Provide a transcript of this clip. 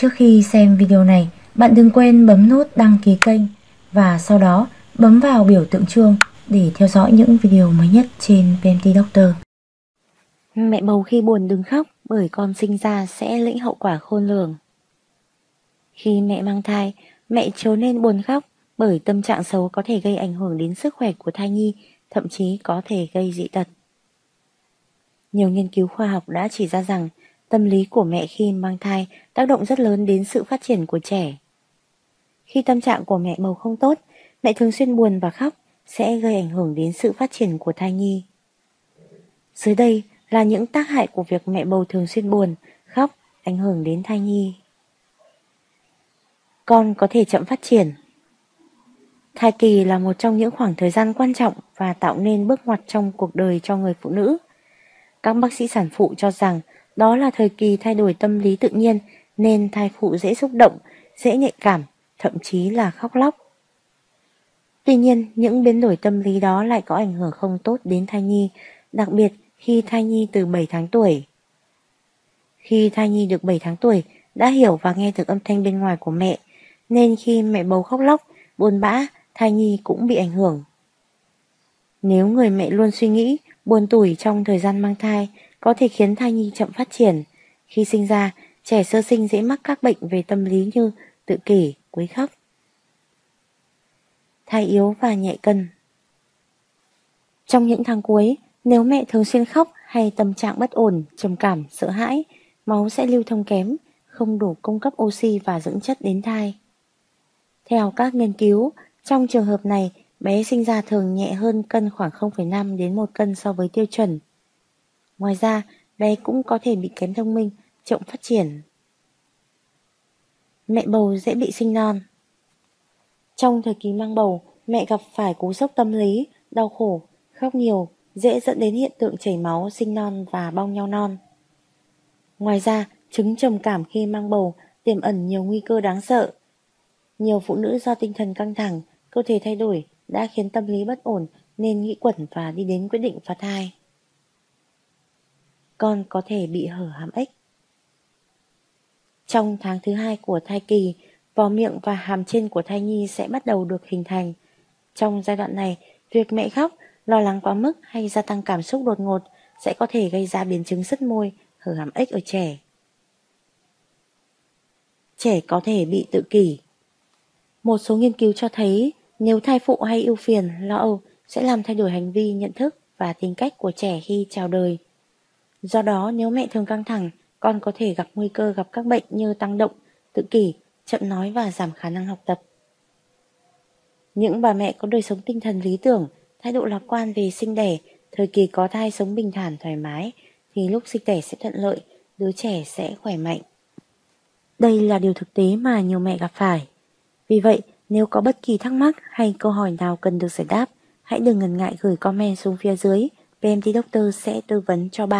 Trước khi xem video này, bạn đừng quên bấm nút đăng ký kênh và sau đó bấm vào biểu tượng chuông để theo dõi những video mới nhất trên PMT Doctor. Mẹ bầu khi buồn đừng khóc bởi con sinh ra sẽ lĩnh hậu quả khôn lường. Khi mẹ mang thai, mẹ chớ nên buồn khóc bởi tâm trạng xấu có thể gây ảnh hưởng đến sức khỏe của thai nhi, thậm chí có thể gây dị tật. Nhiều nghiên cứu khoa học đã chỉ ra rằng tâm lý của mẹ khi mang thai tác động rất lớn đến sự phát triển của trẻ. Khi tâm trạng của mẹ bầu không tốt, mẹ thường xuyên buồn và khóc sẽ gây ảnh hưởng đến sự phát triển của thai nhi. Dưới đây là những tác hại của việc mẹ bầu thường xuyên buồn, khóc, ảnh hưởng đến thai nhi. Con có thể chậm phát triển. Thai kỳ là một trong những khoảng thời gian quan trọng và tạo nên bước ngoặt trong cuộc đời cho người phụ nữ. Các bác sĩ sản phụ cho rằng đó là thời kỳ thay đổi tâm lý tự nhiên nên thai phụ dễ xúc động, dễ nhạy cảm, thậm chí là khóc lóc. Tuy nhiên, những biến đổi tâm lý đó lại có ảnh hưởng không tốt đến thai nhi, đặc biệt khi thai nhi từ 7 tháng tuổi. Khi thai nhi được 7 tháng tuổi, đã hiểu và nghe được âm thanh bên ngoài của mẹ, nên khi mẹ bầu khóc lóc, buồn bã, thai nhi cũng bị ảnh hưởng. Nếu người mẹ luôn suy nghĩ, buồn tủi trong thời gian mang thai, có thể khiến thai nhi chậm phát triển. Khi sinh ra, trẻ sơ sinh dễ mắc các bệnh về tâm lý như tự kỷ, quấy khóc. Thai yếu và nhạy cân. Trong những tháng cuối, nếu mẹ thường xuyên khóc hay tâm trạng bất ổn, trầm cảm, sợ hãi, máu sẽ lưu thông kém, không đủ cung cấp oxy và dưỡng chất đến thai. Theo các nghiên cứu, trong trường hợp này, bé sinh ra thường nhẹ hơn cân khoảng 0,5 đến 1 cân so với tiêu chuẩn. Ngoài ra, bé cũng có thể bị kém thông minh, chậm phát triển. Mẹ bầu dễ bị sinh non. Trong thời kỳ mang bầu, mẹ gặp phải cú sốc tâm lý, đau khổ, khóc nhiều, dễ dẫn đến hiện tượng chảy máu, sinh non và bong nhau non. Ngoài ra, chứng trầm cảm khi mang bầu tiềm ẩn nhiều nguy cơ đáng sợ. Nhiều phụ nữ do tinh thần căng thẳng, cơ thể thay đổi đã khiến tâm lý bất ổn nên nghĩ quẩn và đi đến quyết định phá thai. Con có thể bị hở hàm ếch. Trong tháng thứ 2 của thai kỳ, vỏ miệng và hàm trên của thai nhi sẽ bắt đầu được hình thành. Trong giai đoạn này, việc mẹ khóc, lo lắng quá mức hay gia tăng cảm xúc đột ngột sẽ có thể gây ra biến chứng sứt môi, hở hàm ếch ở trẻ. Trẻ có thể bị tự kỷ. Một số nghiên cứu cho thấy nếu thai phụ hay ưu phiền, lo âu sẽ làm thay đổi hành vi, nhận thức và tính cách của trẻ khi chào đời. Do đó, nếu mẹ thường căng thẳng, con có thể gặp nguy cơ gặp các bệnh như tăng động, tự kỷ, chậm nói và giảm khả năng học tập. Những bà mẹ có đời sống tinh thần lý tưởng, thái độ lạc quan về sinh đẻ, thời kỳ có thai sống bình thản thoải mái, thì lúc sinh đẻ sẽ thuận lợi, đứa trẻ sẽ khỏe mạnh. Đây là điều thực tế mà nhiều mẹ gặp phải. Vì vậy, nếu có bất kỳ thắc mắc hay câu hỏi nào cần được giải đáp, hãy đừng ngần ngại gửi comment xuống phía dưới, PMT Doctor sẽ tư vấn cho bạn.